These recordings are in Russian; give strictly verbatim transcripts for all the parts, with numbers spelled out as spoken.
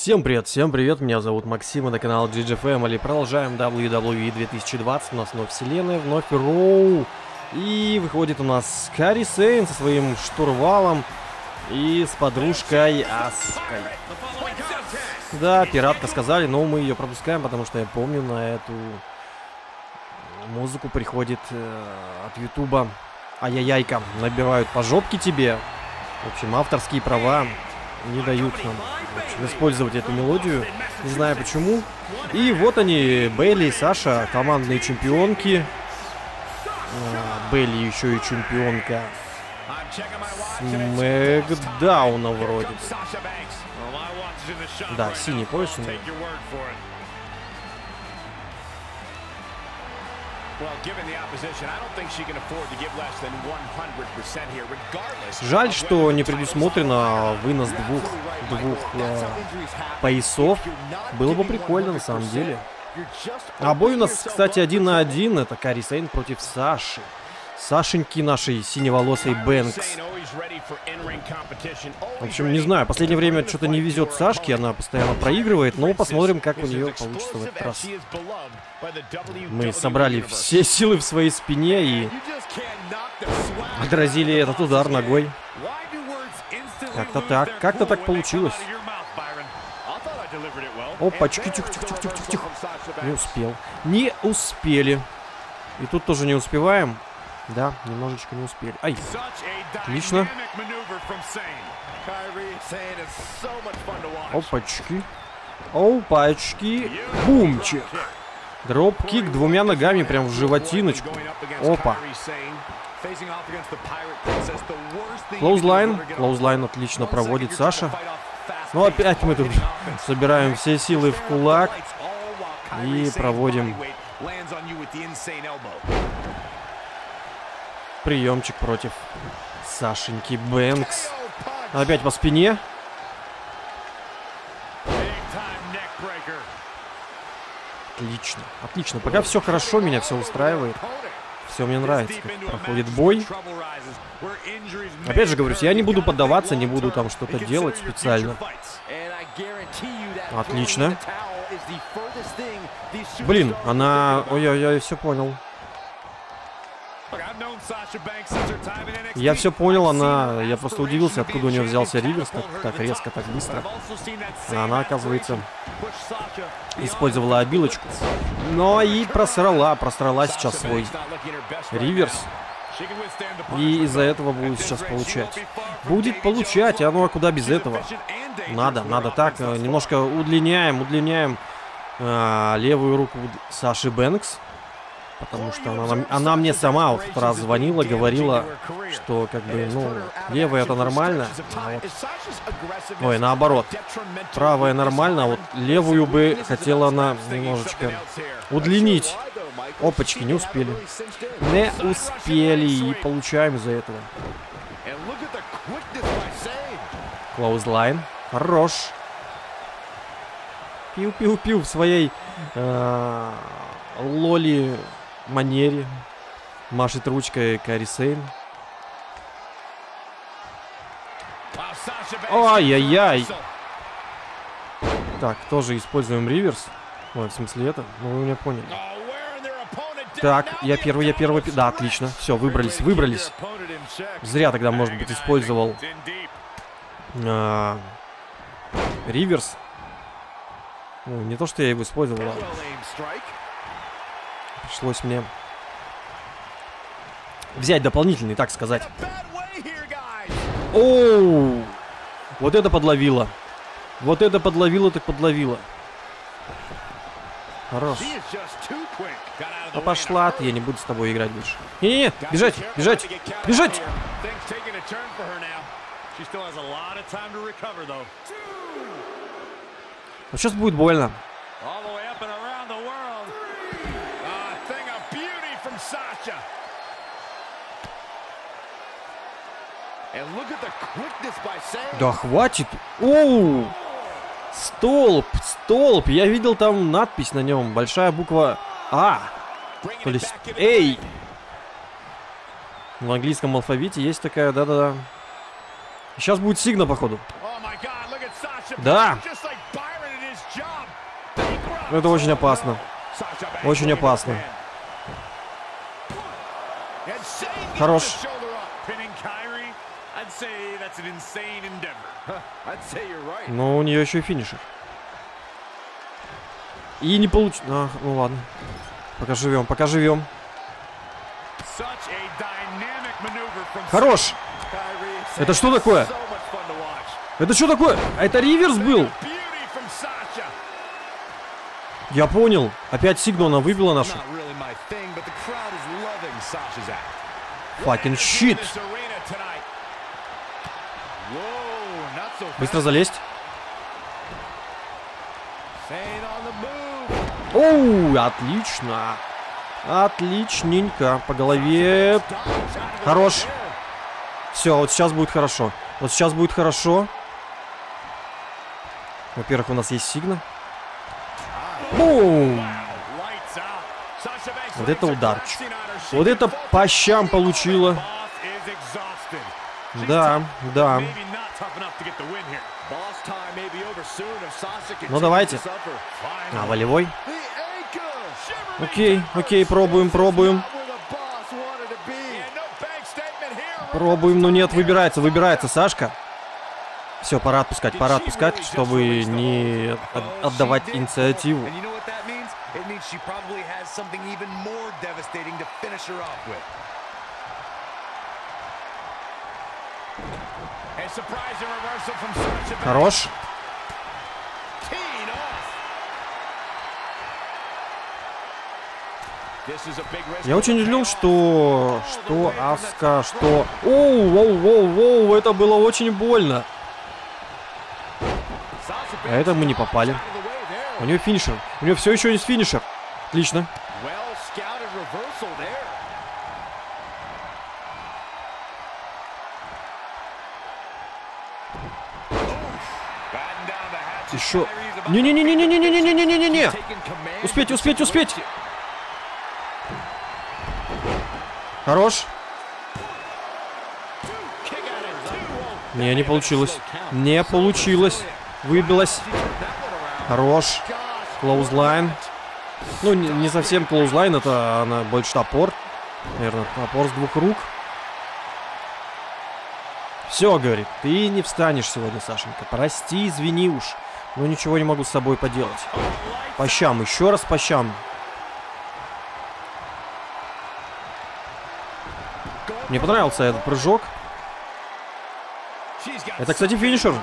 Всем привет, всем привет, меня зовут Максим, и на канал джи джи Family. Продолжаем дабл ю дабл ю и две тысячи двадцать, у нас вновь вселенная, вновь роу. И выходит у нас Kairi Sane со своим штурвалом и с подружкой Asuka. Да, пиратка сказали, но мы ее пропускаем, потому что я помню, на эту музыку приходит э, от ютуба. Ай-яй-яйка, набивают по жопке тебе. В общем, авторские права не дают нам использовать эту мелодию, не знаю почему. И вот они, Бейли и Саша, командные чемпионки. Бейли еще и чемпионка Смэкдауна вроде. Да, синий пояс. Жаль, что не предусмотрено вынос двух, двух э, поясов. Было бы прикольно на самом деле. Обои у нас, кстати, один на один. Это Kairi Sane против Саши. Сашеньки нашей синеволосой Бэнкс. В общем, не знаю, последнее время что-то не везет Сашке, она постоянно проигрывает, но посмотрим, как у нее получится в этот раз. Мы собрали все силы в своей спине и отразили этот удар ногой. Как-то так, как-то так получилось. Опачки, тихо-тихо-тихо-тихо-тихо. Не успел. Не успели. И тут тоже не успеваем. Да, немножечко не успели. Ай, отлично. Опачки. Опачки. Бумчик. Дроп-кик двумя ногами прям в животиночку. Опа. Клоузлайн. Клоузлайн отлично проводит Саша. Ну опять мы тут собираем все силы в кулак. И проводим... приемчик против Сашеньки Бэнкс. Опять по спине. Отлично, отлично. Пока все хорошо, меня все устраивает. Все мне нравится, как проходит бой. Опять же говорю, я не буду поддаваться, не буду там что-то делать специально. Отлично. Блин, она... Ой-ой-ой, все понял. Я все понял, она... Я просто удивился, откуда у нее взялся риверс, так, так резко, так быстро. Она, оказывается, использовала обилочку. Но и просрала, просрала сейчас свой риверс. И из-за этого будет сейчас получать. Будет получать, а ну а куда без этого? Надо, надо так, немножко удлиняем, удлиняем а, левую руку Саши Бэнкс. Потому что она, она мне сама вот раз звонила, говорила, что как бы, ну, левая это нормально. А вот... Ой, наоборот. Правая нормально, а вот левую бы хотела она немножечко удлинить. Опачки, не успели. Не успели и получаем из-за этого. Клоузлайн. Хорош. Пиу-пиу-пиу в своей э-э- лоли... манере машет ручкой Kairi Sane. Ай-яй-яй. Так, тоже используем реверс. Ой, в смысле это? Ну, вы меня поняли. Так, я первый, я первый. Да, отлично. Все, выбрались, выбрались. Зря тогда, может быть, использовал а, реверс. Ну, не то, что я его использовал. Пришлось мне взять дополнительный, так сказать. Оу! Вот это подловило. Вот это подловило, так подловило. Хорош. А пошла ты, я не буду с тобой играть больше. Не-не-не, бежать, бежать, бежать! А сейчас будет больно. Да хватит. Оу! Столб, столб. Я видел там надпись на нем. Большая буква А. То есть Эй. В английском алфавите есть такая, да-да-да. Сейчас будет сигна, походу. Да. Но это очень опасно. Очень опасно. Хорош. Но у нее еще и финишер. И не получится. А, ну ладно. Пока живем, пока живем. Хорош! Это что такое? Это что такое? А это риверс был? Я понял. Опять сигну она выбила нашу. Fucking shit. Быстро залезть. Оу, отлично. Отличненько. По голове. Хорош. Все, вот сейчас будет хорошо. Вот сейчас будет хорошо. Во-первых, у нас есть сигна. Бум! Вот это ударчик. Вот это по щам получило. Да, да. Ну давайте. А, волевой. Окей, окей, пробуем, пробуем. Пробуем, но нет, выбирается, выбирается Сашка. Все, пора отпускать, пора отпускать, чтобы не отдавать инициативу. Хорош. Я очень удивлен, что... Что Asuka, что... Оу, воу, воу, воу, это было очень больно. А это мы не попали. У нее финишер. У нее все еще есть финишер. Отлично. Еще. Не-не-не-не-не-не-не-не-не-не-не. Успеть, успеть, успеть. Хорош. Не, не получилось. Не получилось. Выбилась. Хорош. Клоузлайн. Ну, не, не совсем клоузлайн, это она больше топор. Наверное, топор с двух рук. Все, говорит, ты не встанешь сегодня, Сашенька. Прости, извини уж. Но ничего не могу с собой поделать. По щам, еще раз по щам. Мне понравился этот прыжок. Это, кстати, финишер.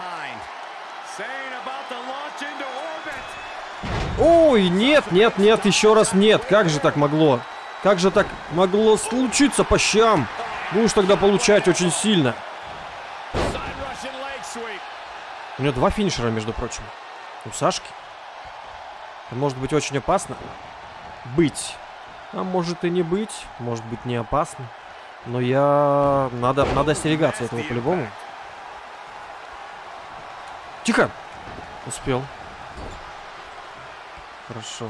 Ой, нет, нет, нет, еще раз нет. Как же так могло? Как же так могло случиться по щам? Будешь тогда получать очень сильно. У нее два финишера, между прочим. У Сашки. Это может быть очень опасно. Быть. А может и не быть. Может быть не опасно. Но я... Надо, надо остерегаться этого по-любому. Тихо. Успел. Хорошо.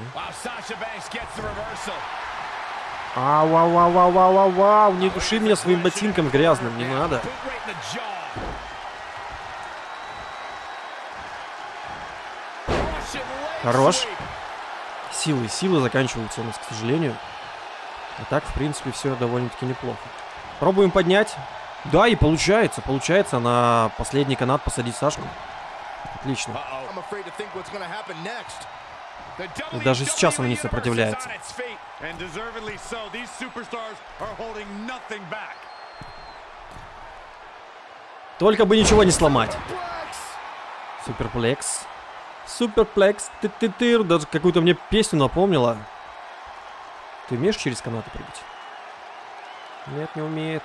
Ау, ау, ау, ау, ау, ау, ау. Не души меня своим ботинком грязным, не надо. Хорош. Силы, силы заканчиваются у нас, к сожалению. А так, в принципе, все довольно-таки неплохо. Пробуем поднять. Да, и получается, получается на последний канат посадить Сашку. Отлично. И даже сейчас она не сопротивляется. Только бы ничего не сломать. Суперплекс. Суперплекс. Ты-ты-ты. Даже какую-то мне песню напомнила. Ты умеешь через канаты прыгать? Нет, не умеет.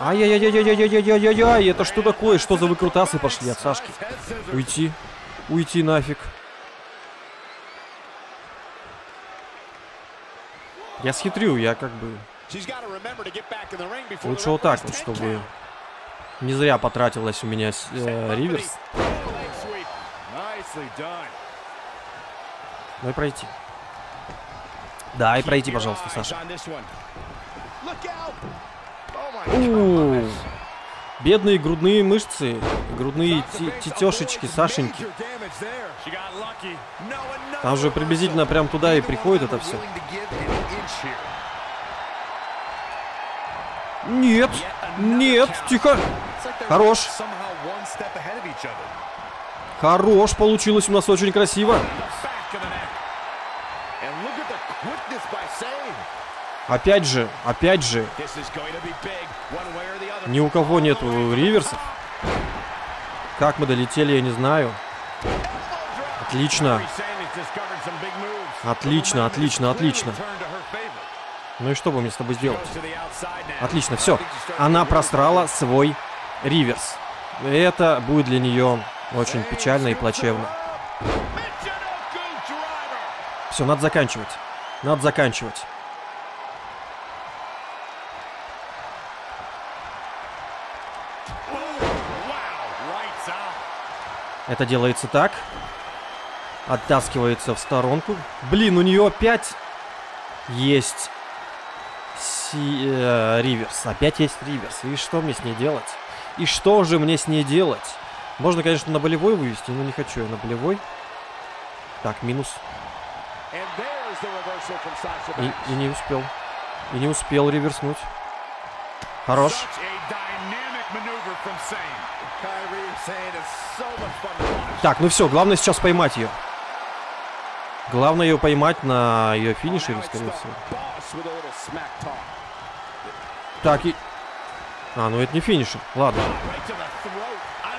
Ай-яй-яй-яй-яй-яй-яй-яй-яй, это что такое? Что за выкрутасы пошли от Сашки? Уйти. Уйти нафиг. Я схитрю, я как бы... Лучше вот так вот, чтобы... Не зря потратилась у меня э, риверс. Дай пройти. Да, и пройти, пожалуйста, Саша. У-у-у. Бедные грудные мышцы, грудные тетешечки, Сашеньки. Там же приблизительно прям туда и приходит это все. Нет, нет, тихо. Хорош. Хорош, получилось у нас очень красиво. Опять же, опять же. Ни у кого нету риверсов. Как мы долетели, я не знаю. Отлично. Отлично, отлично, отлично. Ну и что бы мне с тобой сделать? Отлично, все. Она просрала свой риверс. Это будет для нее очень печально и плачевно. Все, надо заканчивать. Надо заканчивать. Это делается так. Оттаскивается в сторонку. Блин, у нее опять есть си... э, риверс. Опять есть риверс. И что мне с ней делать? И что же мне с ней делать? Можно, конечно, на болевой вывести, но не хочу я на болевой. Так, минус. И, и не успел. И не успел реверснуть. Хорош. Так, ну все, главное сейчас поймать ее. Главное ее поймать на ее финишере, скорее всего. Так, и... А, ну это не финишер, ладно.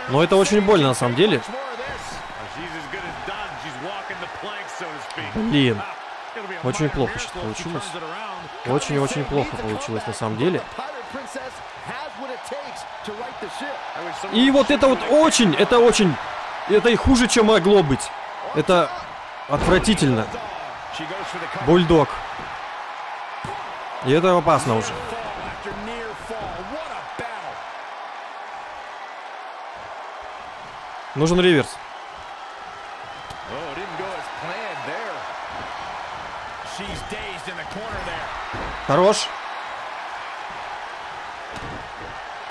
Но это очень больно на самом деле. Блин. Очень плохо сейчас получилось. Очень-очень плохо получилось на самом деле. И вот это вот очень, это очень, это и хуже, чем могло быть. Это отвратительно. Бульдог. И это опасно уже. Нужен реверс. Хорош.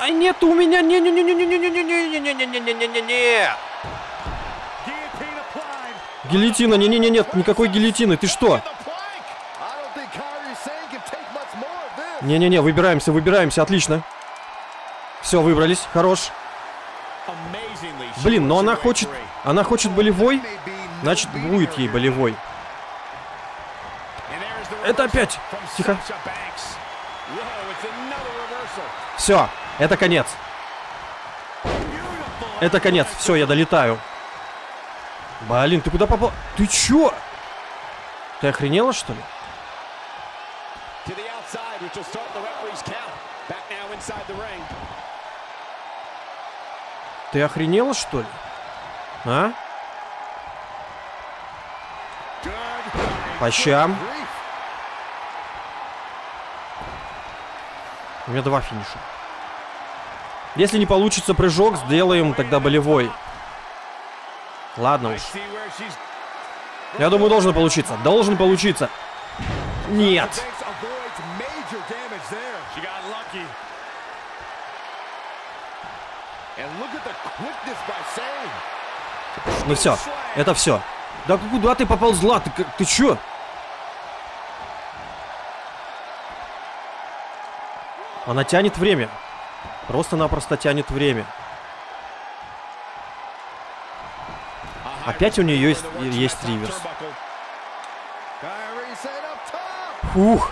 А нет, у меня не не не не не не не не не не не не не не не не гильотина, не не не нет никакой гильотины, ты что? Не не не выбираемся, выбираемся, отлично. Все, выбрались, хорош. Блин, но она хочет, она хочет болевой, значит будет ей болевой. Это опять. Тихо. Все, это конец. Это конец. Все, я долетаю. Блин, ты куда попал? Ты чё? Ты охренела, что ли? Ты охренела, что ли? А? По щам. У меня два финиша. Если не получится прыжок, сделаем тогда болевой. Ладно уж. Я думаю, должен получиться. Должен получиться. Нет. Ну все. Это все. Да куда ты поползла? Ты, ты че? Она тянет время. Просто-напросто тянет время. Опять у нее есть, есть риверс. Ух.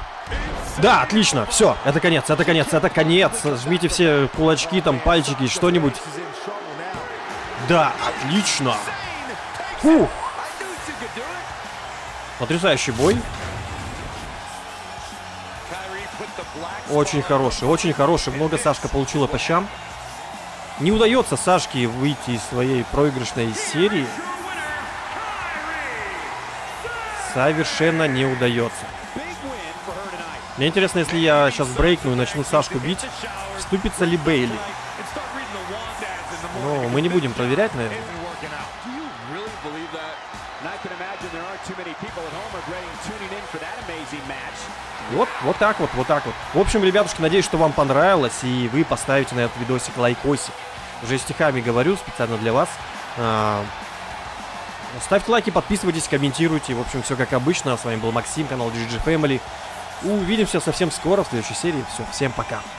Да, отлично. Все, это конец, это конец, это конец. Жмите все кулачки, там, пальчики, что-нибудь. Да, отлично. Ух. Потрясающий бой. Очень хороший, очень хороший. Много Сашка получила по щам. Не удается Сашке выйти из своей проигрышной серии. Совершенно не удается. Мне интересно, если я сейчас брейкну и начну Сашку бить, вступится ли Бейли? Но мы не будем проверять, наверное. Вот, вот так вот, вот так вот. В общем, ребятушки, надеюсь, что вам понравилось, и вы поставите на этот видосик лайкосик. Уже стихами говорю специально для вас. А, ставьте лайки, подписывайтесь, комментируйте. В общем, все как обычно. С вами был Максим, канал джи джи Family. Увидимся совсем скоро в следующей серии. Все, всем пока.